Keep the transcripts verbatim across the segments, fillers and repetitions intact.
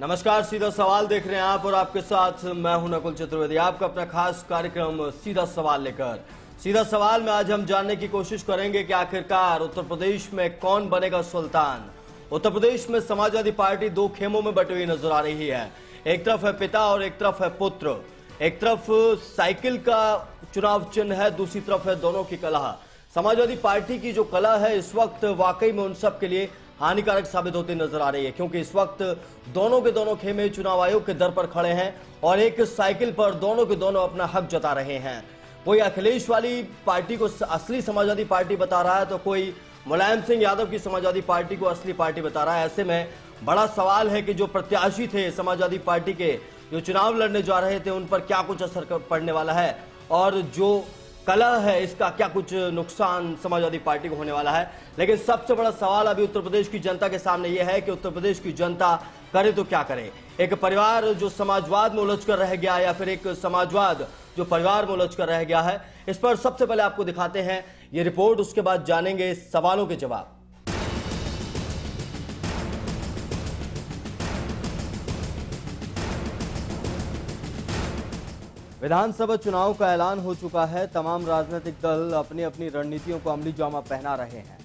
नमस्कार, सीधा सवाल देख रहे हैं आप और आपके साथ मैं हूं नकुल चतुर्वेदी। आपका अपना खास कार्यक्रम सीधा सवाल लेकर सीधा सवाल में आज हम जानने की कोशिश करेंगे कि आखिरकार उत्तर प्रदेश में कौन बनेगा सुल्तान। उत्तर प्रदेश में समाजवादी पार्टी दो खेमों में बटी हुई नजर आ रही है। एक तरफ है पिता और एक तरफ है पुत्र। एक तरफ साइकिल का चुनाव चिन्ह है, दूसरी तरफ है दोनों की कलह। समाजवादी पार्टी की जो कलह है इस वक्त वाकई में उन सब के लिए हानिकारक साबित होती नजर आ रही है, क्योंकि इस वक्त दोनों के दोनों खेमे चुनाव आयोग के दर पर खड़े हैं और एक साइकिल पर दोनों के दोनों अपना हक जता रहे हैं। कोई अखिलेश वाली पार्टी को असली समाजवादी पार्टी बता रहा है तो कोई मुलायम सिंह यादव की समाजवादी पार्टी को असली पार्टी बता रहा है। ऐसे में बड़ा सवाल है कि जो प्रत्याशी थे समाजवादी पार्टी के, जो चुनाव लड़ने जा रहे थे, उन पर क्या कुछ असर पड़ने वाला है और जो कलह है इसका क्या कुछ नुकसान समाजवादी पार्टी को होने वाला है। लेकिन सबसे बड़ा सवाल अभी उत्तर प्रदेश की जनता के सामने यह है कि उत्तर प्रदेश की जनता करे तो क्या करे। एक परिवार जो समाजवाद में उलझ कर रह गया या फिर एक समाजवाद जो परिवार में उलझ कर रह गया है, इस पर सबसे पहले आपको दिखाते हैं ये रिपोर्ट, उसके बाद जानेंगे सवालों के जवाब। विधानसभा चुनाव का ऐलान हो चुका है। तमाम राजनीतिक दल अपनी अपनी रणनीतियों को अमली जामा पहना रहे हैं।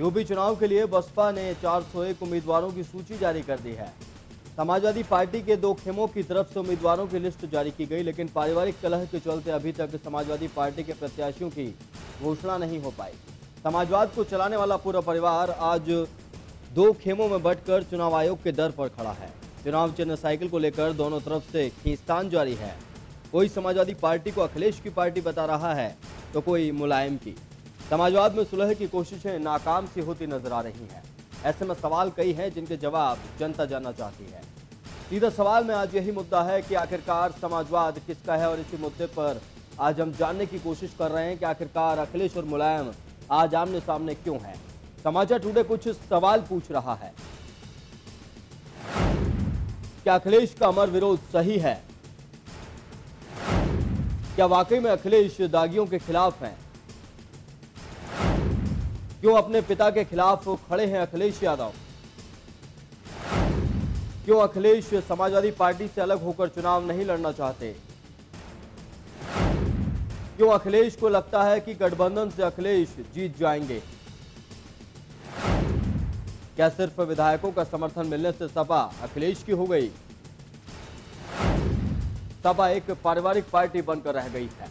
यूपी चुनाव के लिए बसपा ने चार सौ एक उम्मीदवारों की सूची जारी कर दी है। समाजवादी पार्टी के दो खेमों की तरफ से उम्मीदवारों की लिस्ट जारी की गई, लेकिन पारिवारिक कलह के चलते अभी तक समाजवादी पार्टी के प्रत्याशियों की घोषणा नहीं हो पाई। समाजवाद को चलाने वाला पूरा परिवार आज दो खेमों में बंटकर चुनाव आयोग के दर पर खड़ा है। चुनाव चिन्ह साइकिल को लेकर दोनों तरफ से खींचतान जारी है। कोई समाजवादी पार्टी को अखिलेश की पार्टी बता रहा है तो कोई मुलायम की। समाजवाद में सुलह की कोशिशें नाकाम सी होती नजर आ रही हैं। ऐसे में सवाल कई हैं जिनके जवाब जनता जानना चाहती है। सीधा सवाल में आज यही मुद्दा है कि आखिरकार समाजवाद किसका है और इसी मुद्दे पर आज हम जानने की कोशिश कर रहे हैं कि आखिरकार अखिलेश और मुलायम आज आमने सामने क्यों है। समाचार टुडे कुछ सवाल पूछ रहा है, क्या अखिलेश का अमर विरोध सही है? क्या वाकई में अखिलेश दागियों के खिलाफ हैं? क्यों अपने पिता के खिलाफ खड़े हैं अखिलेश यादव? क्यों अखिलेश समाजवादी पार्टी से अलग होकर चुनाव नहीं लड़ना चाहते? क्यों अखिलेश को लगता है कि गठबंधन से अखिलेश जीत जाएंगे? क्या सिर्फ विधायकों का समर्थन मिलने से सपा अखिलेश की हो गई? सपा एक पारिवारिक पार्टी बनकर रह गई है।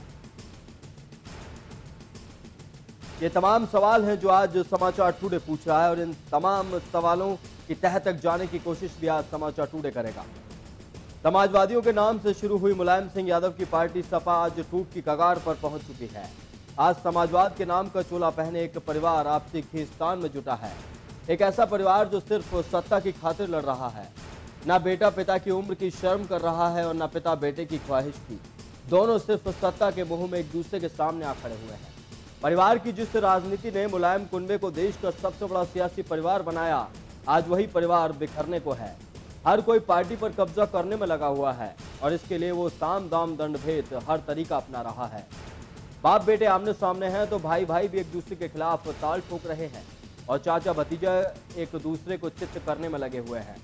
ये तमाम सवाल हैं जो आज समाचार टुडे पूछ रहा है और इन तमाम सवालों की तह तक जाने की कोशिश भी आज समाचार टुडे करेगा। समाजवादियों के नाम से शुरू हुई मुलायम सिंह यादव की पार्टी सपा आज टूट की कगार पर पहुंच चुकी है। आज समाजवाद के नाम का चोला पहने एक परिवार आपसी खींचतान में जुटा है। एक ऐसा परिवार जो सिर्फ सत्ता की खातिर लड़ रहा है। ना बेटा पिता की उम्र की शर्म कर रहा है और ना पिता बेटे की ख्वाहिश की। दोनों सिर्फ सत्ता के मुंह में एक दूसरे के सामने आ खड़े हुए हैं। परिवार की जिस राजनीति ने मुलायम कुनबे को देश का सबसे बड़ा सियासी परिवार बनाया, आज वही परिवार बिखरने को है। हर कोई पार्टी पर कब्जा करने में लगा हुआ है और इसके लिए वो साम दाम दंड भेद हर तरीका अपना रहा है। बाप बेटे आमने सामने हैं तो भाई भाई भी एक दूसरे के खिलाफ ताल ठोक रहे हैं और चाचा भतीजा एक दूसरे को चित्त करने में लगे हुए हैं।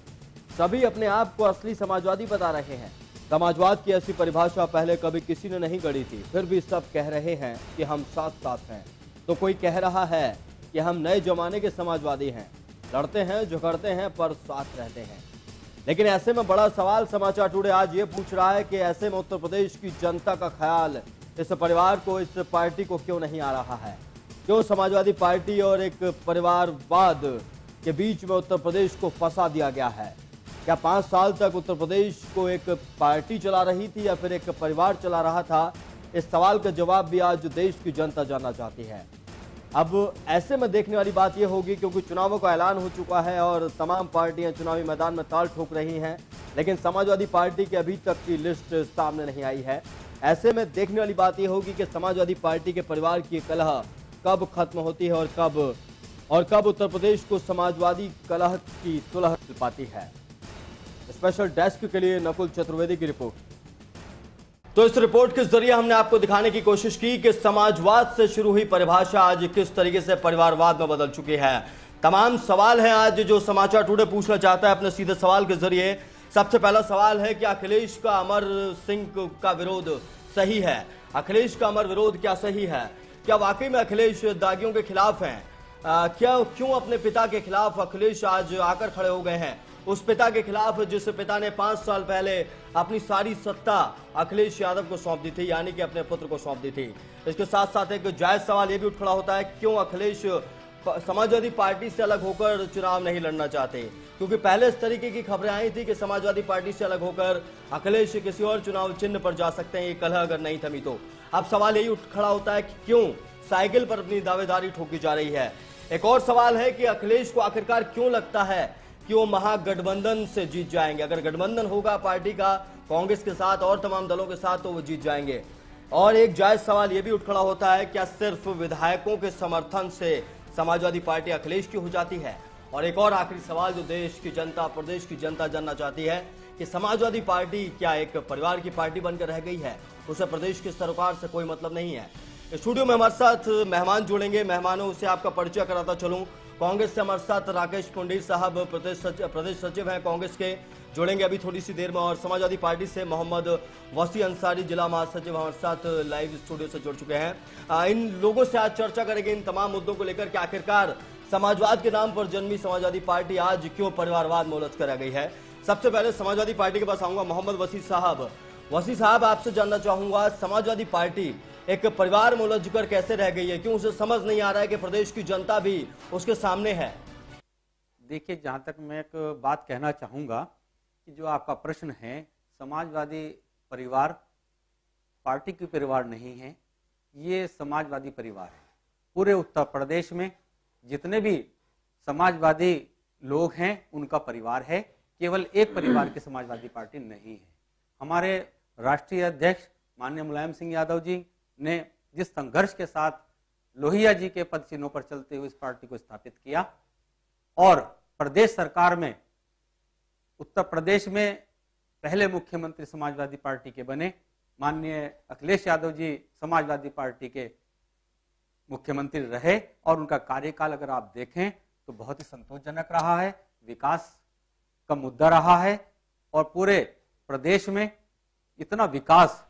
सभी अपने आप को असली समाजवादी बता रहे हैं। समाजवाद की ऐसी परिभाषा पहले कभी किसी ने नहीं गढ़ी थी, फिर भी सब कह रहे हैं कि हम साथ साथ हैं, तो कोई कह रहा है कि हम नए जमाने के समाजवादी हैं, लड़ते हैं, झगड़ते हैं, पर साथ रहते हैं। लेकिन ऐसे में बड़ा सवाल समाचार टुडे आज ये पूछ रहा है कि ऐसे में उत्तर प्रदेश की जनता का ख्याल इस परिवार को, इस पार्टी को क्यों नहीं आ रहा है? क्यों समाजवादी पार्टी और एक परिवारवाद के बीच में उत्तर प्रदेश को फंसा दिया गया है? क्या पाँच साल तक उत्तर प्रदेश को एक पार्टी चला रही थी या फिर एक परिवार चला रहा था? इस सवाल का जवाब भी आज देश की जनता जानना चाहती है। अब ऐसे में देखने वाली बात यह होगी, क्योंकि चुनावों का ऐलान हो चुका है और तमाम पार्टियां चुनावी मैदान में ताल ठोक रही हैं, लेकिन समाजवादी पार्टी की अभी तक की लिस्ट सामने नहीं आई है। ऐसे में देखने वाली बात यह होगी कि समाजवादी पार्टी के परिवार की कलह कब खत्म होती है और कब और कब उत्तर प्रदेश को समाजवादी कलह की सुलह मिल पाती है। स्पेशल डेस्क के लिए नकुल चतुर्वेदी की रिपोर्ट। तो इस रिपोर्ट के जरिए हमने आपको दिखाने की कोशिश की कि समाजवाद से शुरू हुई परिभाषा आज किस तरीके से परिवारवाद में बदल चुकी है। तमाम सवाल हैं आज जो समाचार टुडे पूछना चाहता है अपने सीधे सवाल के जरिए। सबसे पहला सवाल है कि अखिलेश का अमर सिंह का विरोध सही है? अखिलेश का अमर विरोध क्या सही है? क्या वाकई में अखिलेश दागियों के खिलाफ हैं? क्या क्यों अपने पिता के खिलाफ अखिलेश आज आकर खड़े हो गए हैं? उस पिता के खिलाफ जिस पिता ने पांच साल पहले अपनी सारी सत्ता अखिलेश यादव को सौंप दी थी, यानी कि अपने पुत्र को सौंप दी थी। इसके साथ साथ एक जायज सवाल यह भी उठ खड़ा होता है, क्यों अखिलेश समाजवादी पार्टी से अलग होकर चुनाव नहीं लड़ना चाहते? क्योंकि पहले इस तरीके की खबरें आई थी कि समाजवादी पार्टी से अलग होकर अखिलेश किसी और चुनाव चिन्ह पर जा सकते हैं, ये कलह अगर नहीं थमी तो। अब सवाल यही उठ खड़ा होता है कि क्यों साइकिल पर अपनी दावेदारी ठोकी जा रही है। एक और सवाल है कि अखिलेश को आखिरकार क्यों लगता है कि वो महागठबंधन से जीत जाएंगे? अगर गठबंधन होगा पार्टी का कांग्रेस के साथ और तमाम दलों के साथ तो वो जीत जाएंगे। और एक जायज सवाल ये भी उठ खड़ा होता है, क्या सिर्फ विधायकों के समर्थन से समाजवादी पार्टी अखिलेश की हो जाती है? और एक और आखिरी सवाल जो देश की जनता, प्रदेश की जनता जानना चाहती है कि समाजवादी पार्टी क्या एक परिवार की पार्टी बनकर रह गई है? उसे प्रदेश की सरकार से कोई मतलब नहीं है। स्टूडियो में हमारे साथ मेहमान जुड़ेंगे। मेहमानों से आपका परिचय कराता चलूं। कांग्रेस से हमारे साथ राकेश पुंडीर साहब प्रदेश सचिव प्रदेश सचिव हैं कांग्रेस के, जुड़ेंगे अभी थोड़ी सी देर में। और समाजवादी पार्टी से मोहम्मद वसी अंसारी जिला महासचिव हमारे साथ लाइव स्टूडियो से जुड़ चुके हैं। इन लोगों से आज चर्चा करेंगे इन तमाम मुद्दों को लेकर कि आखिरकार समाजवाद के नाम पर जन्मी समाजवादी पार्टी आज क्यों परिवारवाद में उलझ कर रह गई है। सबसे पहले समाजवादी पार्टी के पास आऊंगा। मोहम्मद वसी साहब वसी साहब आपसे जानना चाहूंगा, समाजवादी पार्टी एक परिवार में उलझ कर कैसे रह गई है? क्यों उसे समझ नहीं आ रहा है कि प्रदेश की जनता भी उसके सामने है? देखिए, जहां तक मैं एक बात कहना चाहूँगा कि जो आपका प्रश्न है, समाजवादी परिवार पार्टी की परिवार नहीं है, ये समाजवादी परिवार है। पूरे उत्तर प्रदेश में जितने भी समाजवादी लोग हैं उनका परिवार है, केवल एक परिवार की समाजवादी पार्टी नहीं है। हमारे राष्ट्रीय अध्यक्ष माननीय मुलायम सिंह यादव जी ने जिस संघर्ष के साथ लोहिया जी के पद चिन्हों पर चलते हुए इस पार्टी को स्थापित किया, और प्रदेश सरकार में उत्तर प्रदेश में पहले मुख्यमंत्री समाजवादी पार्टी के बने माननीय अखिलेश यादव जी समाजवादी पार्टी के मुख्यमंत्री रहे, और उनका कार्यकाल अगर आप देखें तो बहुत ही संतोषजनक रहा है। विकास का मुद्दा रहा है और पूरे प्रदेश में इतना विकास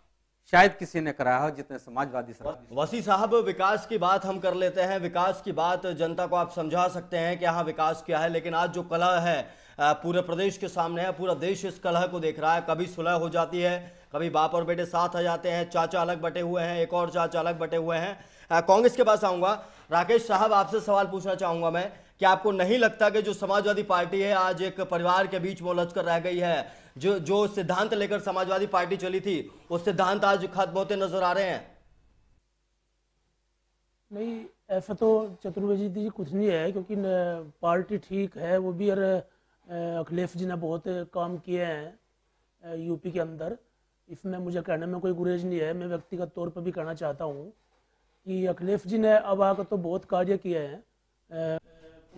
शायद किसी ने कराया हो जितने समाजवादी सरकार। वसी साहब, विकास की बात हम कर लेते हैं, विकास की बात जनता को आप समझा सकते हैं कि हाँ विकास क्या है, लेकिन आज जो कलह है पूरे प्रदेश के सामने है, पूरा देश इस कलह को देख रहा है। कभी सुलह हो जाती है, कभी बाप और बेटे साथ आ जाते हैं, चाचा अलग बटे हुए हैं, एक और चाचा अलग बटे हुए हैं। कांग्रेस के पास आऊँगा। राकेश साहब, आपसे सवाल पूछना चाहूँगा मैं, क्या आपको नहीं लगता कि जो समाजवादी पार्टी है आज एक परिवार के बीच में उलझ कर रह गई है? जो जो सिद्धांत लेकर समाजवादी पार्टी चली थी, वो सिद्धांत आज खत्म होते नजर आ रहे हैं? नहीं, ऐसा तो चतुर्वेदी जी कुछ नहीं है, क्योंकि पार्टी ठीक है। वो भी अखिलेश जी ने बहुत काम किए हैं यूपी के अंदर, इसमें मुझे कहने में कोई गुरेज नहीं है। मैं व्यक्तिगत तौर पर भी कहना चाहता हूँ कि अखिलेश जी ने अब आकर तो बहुत कार्य किए हैं।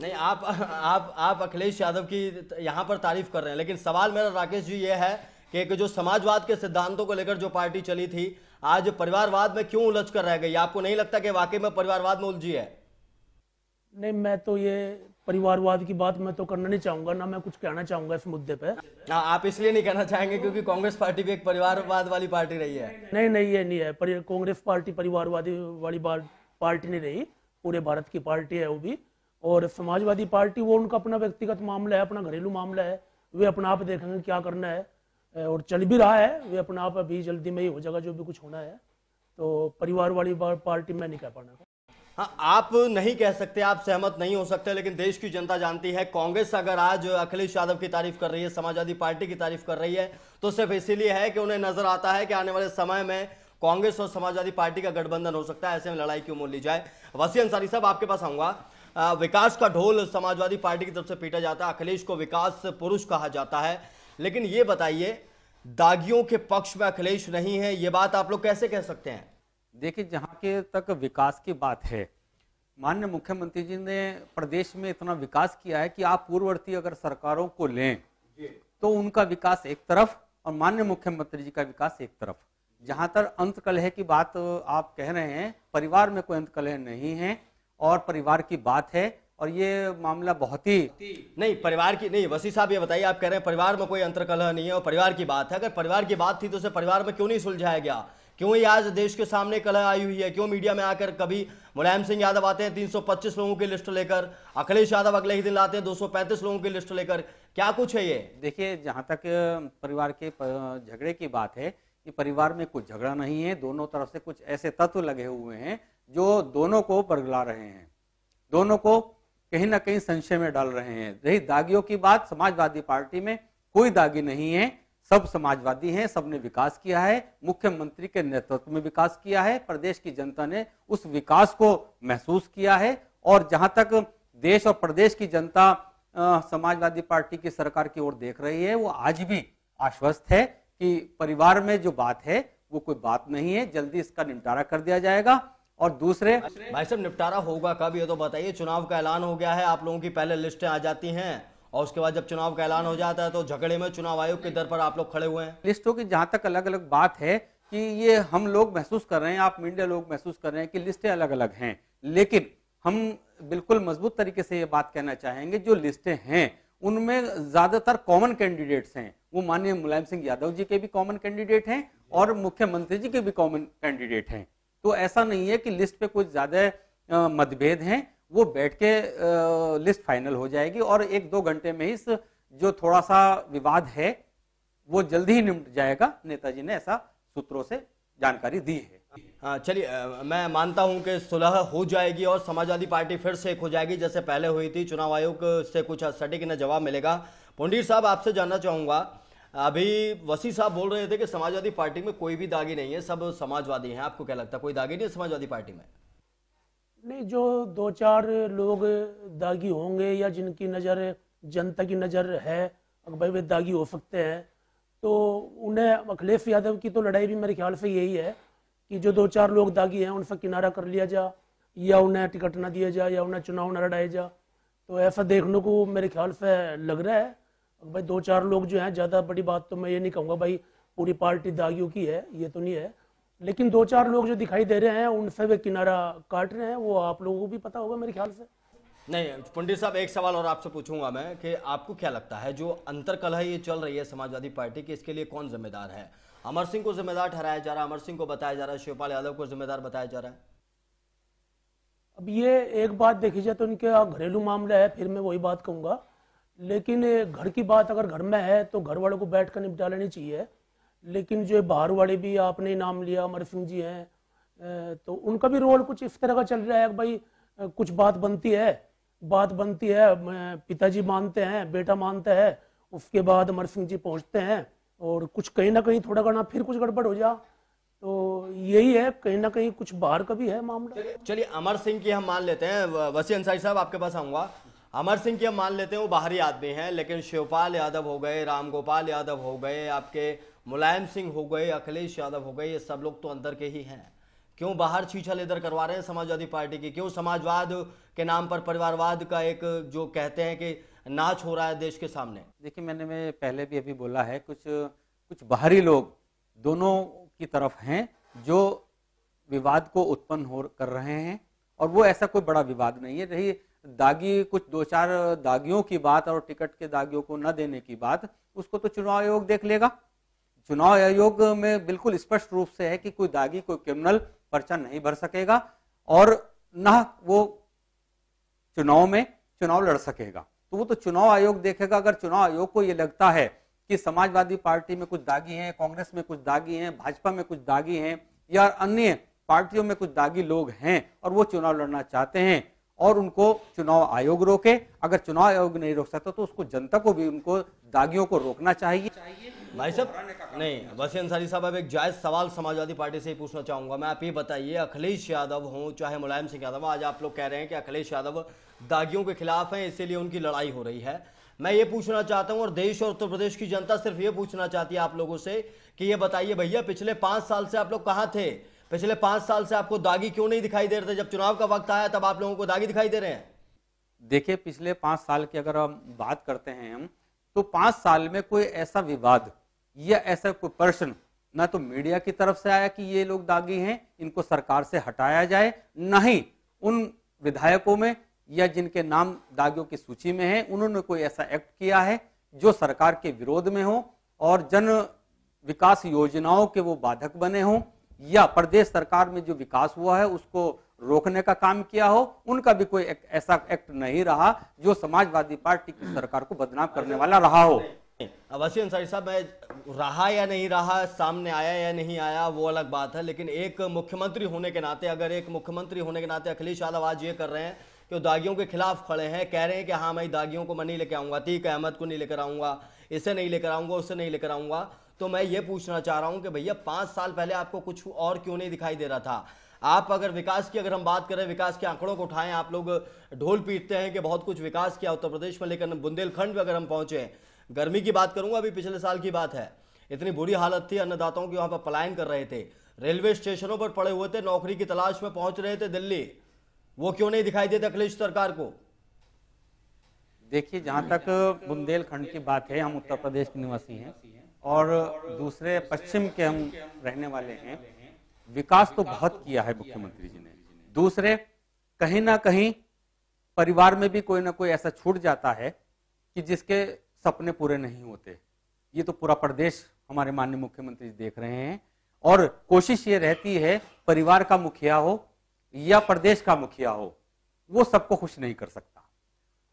नहीं, आप आप आप अखिलेश यादव की यहाँ पर तारीफ कर रहे हैं, लेकिन सवाल मेरा राकेश जी ये है कि जो समाजवाद के सिद्धांतों को लेकर जो पार्टी चली थी आज परिवारवाद में क्यों उलझ कर रह गई? आपको नहीं लगता कि वाकई में परिवारवाद में उलझी है? नहीं, मैं तो ये परिवारवाद की बात मैं तो करना नहीं चाहूंगा, ना मैं कुछ कहना चाहूंगा इस मुद्दे पे। आ, आप इसलिए नहीं कहना चाहेंगे क्योंकि कांग्रेस पार्टी भी एक परिवारवाद वाली पार्टी रही है? नहीं नहीं, ये नहीं है। कांग्रेस पार्टी परिवारवादी वाली पार्टी नहीं रही, पूरे भारत की पार्टी है वो भी। और समाजवादी पार्टी वो उनका अपना व्यक्तिगत मामला है, अपना घरेलू मामला है, वे अपना आप देखेंगे क्या करना है, और चल भी रहा है, वे अपना आप अभी जल्दी में ही हो जाएगा जो भी कुछ होना है। तो परिवार वाली पार्टी में नहीं कह पाना। हाँ, आप नहीं कह सकते, आप सहमत नहीं हो सकते, लेकिन देश की जनता जानती है कांग्रेस अगर आज अखिलेश यादव की तारीफ कर रही है, समाजवादी पार्टी की तारीफ कर रही है, तो सिर्फ इसीलिए है कि उन्हें नजर आता है कि आने वाले समय में कांग्रेस और समाजवादी पार्टी का गठबंधन हो सकता है, ऐसे में लड़ाई क्यों मोल ली जाए। वसी अंसारी साहब, आपके पास आऊंगा। आ, विकास का ढोल समाजवादी पार्टी की तरफ से पीटा जाता है, अखिलेश को विकास पुरुष कहा जाता है, लेकिन ये बताइए दागियों के पक्ष में अखिलेश नहीं है, ये बात आप लोग कैसे कह सकते हैं? देखिए, जहाँ के तक विकास की बात है, माननीय मुख्यमंत्री जी ने प्रदेश में इतना विकास किया है कि आप पूर्ववर्ती अगर सरकारों को लें तो उनका विकास एक तरफ और माननीय मुख्यमंत्री जी का विकास एक तरफ। जहाँ तक अंतकलह की बात आप कह रहे हैं, परिवार में कोई अंतकलह नहीं है और परिवार की बात है, और ये मामला बहुत ही नहीं परिवार की नहीं। वसी साहब ये बताइए, आप कह रहे हैं परिवार में कोई अंतर्कलह नहीं है और परिवार की बात है, अगर परिवार की बात थी तो उसे परिवार में क्यों नहीं सुलझाया गया? क्यों ये आज देश के सामने कलह आई हुई है? क्यों मीडिया में आकर कभी मुलायम सिंह यादव आते हैं तीन सौ पच्चीस लोगों की लिस्ट लेकर, अखिलेश यादव अगले ही दिन लाते हैं दो सौ पैंतीस लोगों की लिस्ट लेकर, क्या कुछ है ये? देखिए, जहाँ तक परिवार के झगड़े की बात है कि परिवार में कुछ झगड़ा नहीं है। दोनों तरफ से कुछ ऐसे तत्व लगे हुए हैं जो दोनों को बरगला रहे हैं, दोनों को कहीं ना कहीं संशय में डाल रहे हैं। रही दागियों की बात, समाजवादी पार्टी में कोई दागी नहीं है, सब समाजवादी हैं, सब ने विकास किया है, मुख्यमंत्री के नेतृत्व में विकास किया है, प्रदेश की जनता ने उस विकास को महसूस किया है। और जहाँ तक देश और प्रदेश की जनता आ, समाजवादी पार्टी की सरकार की ओर देख रही है, वो आज भी आश्वस्त है कि परिवार में जो बात है वो कोई बात नहीं है, जल्दी इसका निपटारा कर दिया जाएगा। और दूसरे भाई साहब, निपटारा होगा कब ये तो बताइए? चुनाव का ऐलान हो गया है, आप लोगों की पहले लिस्टें आ जाती हैं और उसके बाद जब चुनाव का ऐलान हो जाता है तो झगड़े में चुनाव आयोग के दर पर आप लोग खड़े हुए हैं। लिस्टों की जहाँ तक अलग अलग बात है कि ये हम लोग महसूस कर रहे हैं, आप मीडिया लोग महसूस कर रहे हैं कि लिस्टें अलग अलग हैं, लेकिन हम बिल्कुल मजबूत तरीके से ये बात कहना चाहेंगे जो लिस्टें हैं उनमें ज्यादातर कॉमन कैंडिडेट्स हैं। वो माननीय मुलायम सिंह यादव जी के भी कॉमन कैंडिडेट हैं और मुख्यमंत्री जी के भी कॉमन कैंडिडेट हैं। तो ऐसा नहीं है कि लिस्ट पे कुछ ज्यादा मतभेद हैं, वो बैठ के आ, लिस्ट फाइनल हो जाएगी और एक दो घंटे में इस जो थोड़ा सा विवाद है वो जल्दी ही निपट जाएगा। नेताजी ने ऐसा सूत्रों से जानकारी दी है। हाँ, चलिए, मैं मानता हूं कि सुलह हो जाएगी और समाजवादी पार्टी फिर से एक हो जाएगी जैसे पहले हुई थी। चुनाव आयोग से कुछ सटीक न जवाब मिलेगा। पुंडीर साहब, आपसे जानना चाहूंगा, अभी वसी साहब बोल रहे थे कि समाजवादी पार्टी में कोई भी दागी नहीं है, सब समाजवादी हैं, आपको क्या लगता है कोई दागी नहीं है समाजवादी पार्टी में? नहीं, जो दो चार लोग दागी होंगे या जिनकी नज़र जनता की नज़र है भाई वे दागी हो सकते हैं, तो उन्हें अखिलेश यादव की तो लड़ाई भी मेरे ख्याल से यही है कि जो दो चार लोग दागी हैं उनसे किनारा कर लिया जा या उन्हें टिकट ना दिया जा या उन्हें चुनाव ना लड़ाया जा। तो ऐसा देखने को मेरे ख्याल से लग रहा है। भाई दो चार लोग जो हैं, ज़्यादा बड़ी बात तो मैं ये नहीं कहूँगा भाई पूरी पार्टी दागियों की है, ये तो नहीं है, लेकिन दो चार लोग जो दिखाई दे रहे हैं उनसे वे किनारा काट रहे हैं, वो आप लोगों को भी पता होगा मेरे ख्याल से। नहीं पंडित साहब, एक सवाल और आपसे पूछूंगा मैं कि आपको क्या लगता है जो अंतर्कलह ये चल रही है समाजवादी पार्टी की, इसके लिए कौन जिम्मेदार है? अमर सिंह को जिम्मेदार ठहराया जा रहा है, अमर सिंह को बताया जा रहा है, शिवपाल यादव को जिम्मेदार बताया जा रहा है। अब ये एक बात देखी जाए तो उनका घरेलू मामला है, फिर मैं वही बात कहूँगा, लेकिन घर की बात अगर घर में है तो घर वालों को बैठ कर निपटा लेनी चाहिए। लेकिन जो बाहर वाले भी आपने नाम लिया, अमर सिंह जी हैं, तो उनका भी रोल कुछ इस तरह का चल रहा है भाई कुछ बात बनती है बात बनती है पिताजी मानते हैं, बेटा मानता है, उसके बाद अमर सिंह जी पहुंचते हैं और कुछ कहीं ना कहीं थोड़ा करना फिर कुछ गड़बड़ हो जा, तो यही है कहीं ना कहीं कुछ बाहर का भी है मामला। चलिए, अमर सिंह की हम मान लेते हैं, वसी अंसारी साहब आपके पास आऊँगा, अमर सिंह की हम मान लेते हैं वो बाहरी आदमी हैं, लेकिन शिवपाल यादव हो गए, राम गोपाल यादव हो गए, आपके मुलायम सिंह हो गए, अखिलेश यादव हो गए, ये सब लोग तो अंदर के ही हैं। क्यों बाहर छीछा लेदर करवा रहे हैं समाजवादी पार्टी की? क्यों समाजवाद के नाम पर परिवारवाद का एक जो कहते हैं कि नाच हो रहा है देश के सामने? देखिए, मैंने मैं पहले भी अभी बोला है, कुछ कुछ बाहरी लोग दोनों की तरफ हैं जो विवाद को उत्पन्न हो कर रहे हैं और वो ऐसा कोई बड़ा विवाद नहीं है। रही दागी कुछ दो चार दागियों की बात और टिकट के दागियों को न देने की बात, उसको तो चुनाव आयोग देख लेगा। चुनाव आयोग में बिल्कुल स्पष्ट रूप से है कि कोई दागी कोई क्रिमिनल पर्चा नहीं भर सकेगा और न वो चुनाव में चुनाव लड़ सकेगा, तो वो तो चुनाव आयोग देखेगा। अगर चुनाव आयोग को ये लगता है कि समाजवादी पार्टी में कुछ दागी हैं, कांग्रेस में कुछ दागी हैं, भाजपा में कुछ दागी हैं या अन्य पार्टियों में कुछ दागी लोग हैं और वो चुनाव लड़ना चाहते हैं और उनको चुनाव आयोग रोके, अगर चुनाव आयोग नहीं रोक सकता तो उसको जनता को भी उनको दागियों को रोकना चाहिए। भाई साहब नहीं, वसी अंसारी साहब, अब एक जायज़ सवाल समाजवादी पार्टी से ही पूछना चाहूँगा मैं, आप ये बताइए, अखिलेश यादव हों चाहे मुलायम सिंह यादव, आज आप लोग कह रहे हैं कि अखिलेश यादव दागियों के खिलाफ हैं इसीलिए उनकी लड़ाई हो रही है, मैं ये पूछना चाहता हूँ और देश और उत्तर प्रदेश की जनता सिर्फ ये पूछना चाहती है आप लोगों से कि ये बताइए भैया, पिछले पाँच साल से आप लोग कहाँ थे? पिछले पांच साल से आपको दागी क्यों नहीं दिखाई दे रहे थे? जब चुनाव का वक्त आया तब आप लोगों को दागी दिखाई दे रहे हैं। देखिए, पिछले पांच साल की अगर हम बात करते हैं हम तो पांच साल में कोई ऐसा विवाद या ऐसा कोई प्रश्न ना तो मीडिया की तरफ से आया कि ये लोग दागी हैं, इनको सरकार से हटाया जाए, ना ही उन विधायकों में या जिनके नाम दागियों की सूची में हैं, उन्होंने कोई ऐसा एक्ट किया है जो सरकार के विरोध में हो और जन विकास योजनाओं के वो बाधक बने हों, या प्रदेश सरकार में जो विकास हुआ है उसको रोकने का काम किया हो, उनका भी कोई एक ऐसा एक्ट नहीं रहा जो समाजवादी पार्टी की सरकार को बदनाम करने वाला रहा हो। वसी अंसारी साहब, मैं रहा या नहीं रहा, सामने आया या नहीं आया वो अलग बात है, लेकिन एक मुख्यमंत्री होने के नाते, अगर एक मुख्यमंत्री होने के नाते अखिलेश यादव आज ये कर रहे हैं कि वो दागियों के खिलाफ खड़े हैं, कह रहे हैं कि हाँ मैं दागियों को मैं नहीं लेकर आऊँगा, अतीक अहमद को नहीं लेकर आऊँगा, इसे नहीं लेकर आऊँगा, उससे नहीं लेकर आऊँगा, तो मैं ये पूछना चाह रहा हूँ कि भैया पाँच साल पहले आपको कुछ और क्यों नहीं दिखाई दे रहा था? आप अगर विकास की अगर हम बात करें, विकास के आंकड़ों को उठाएं, आप लोग ढोल पीटते हैं कि बहुत कुछ विकास किया उत्तर प्रदेश में, लेकिन बुंदेलखंड में अगर हम पहुंचे, गर्मी की बात करूंगा, अभी पिछले साल की बात है, इतनी बुरी हालत थी, अन्नदाताओं की वहां पर पलायन कर रहे थे, रेलवे स्टेशनों पर पड़े हुए थे, नौकरी की तलाश में पहुंच रहे थे दिल्ली, वो क्यों नहीं दिखाई देते अखिलेश सरकार को? देखिए, जहाँ तक बुंदेलखंड की बात है, हम उत्तर प्रदेश के निवासी हैं और दूसरे पश्चिम के हम रहने वाले हैं। विकास तो बहुत किया है मुख्यमंत्री जी ने। दूसरे, कहीं ना कहीं परिवार में भी कोई ना कोई ऐसा छूट जाता है कि जिसके सपने पूरे नहीं होते। ये तो पूरा प्रदेश हमारे माननीय मुख्यमंत्री जी देख रहे हैं और कोशिश ये रहती है परिवार का मुखिया हो या प्रदेश का मुखिया हो, वो सबको खुश नहीं कर सकता।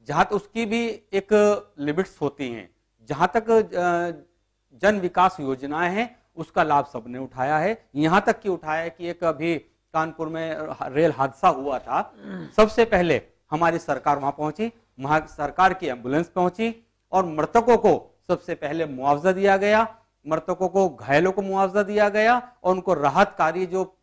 जहाँ तक उसकी भी एक लिमिट्स होती हैं, जहाँ तक जन विकास योजनाएं हैं उसका लाभ सबने उठाया है, यहाँ तक कि उठाया कि एक अभी कानपुर में रेल हादसा हुआ था, सबसे पहले हमारी सरकार वहां पहुंची, वहां सरकार की एम्बुलेंस पहुंची और मृतकों को सबसे पहले मुआवजा दिया गया, मृतकों को, घायलों को मुआवजा दिया गया और उनको राहत कार्य, जो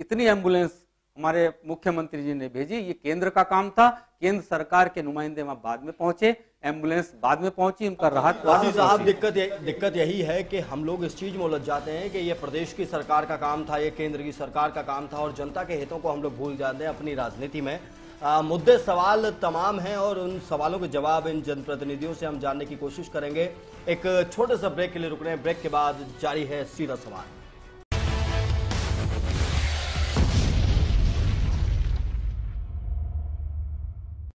इतनी एम्बुलेंस हमारे मुख्यमंत्री जी ने भेजी, ये केंद्र का काम था। केंद्र सरकार के नुमाइंदे वहां बाद में पहुंचे, एम्बुलेंस बाद में पहुंची, उनका राहत। साहब, दिक्कत ये, दिक्कत यही है कि हम लोग इस चीज में उलझ जाते हैं कि ये प्रदेश की सरकार का काम था, ये केंद्र की सरकार का काम था और जनता के हितों को हम लोग भूल जाते हैं अपनी राजनीति में। आ, मुद्दे सवाल तमाम हैं और उन सवालों के जवाब इन जनप्रतिनिधियों से हम जानने की कोशिश करेंगे। एक छोटे सा ब्रेक के लिए रुक रहे हैं, ब्रेक के बाद जारी है सीधा सवाल।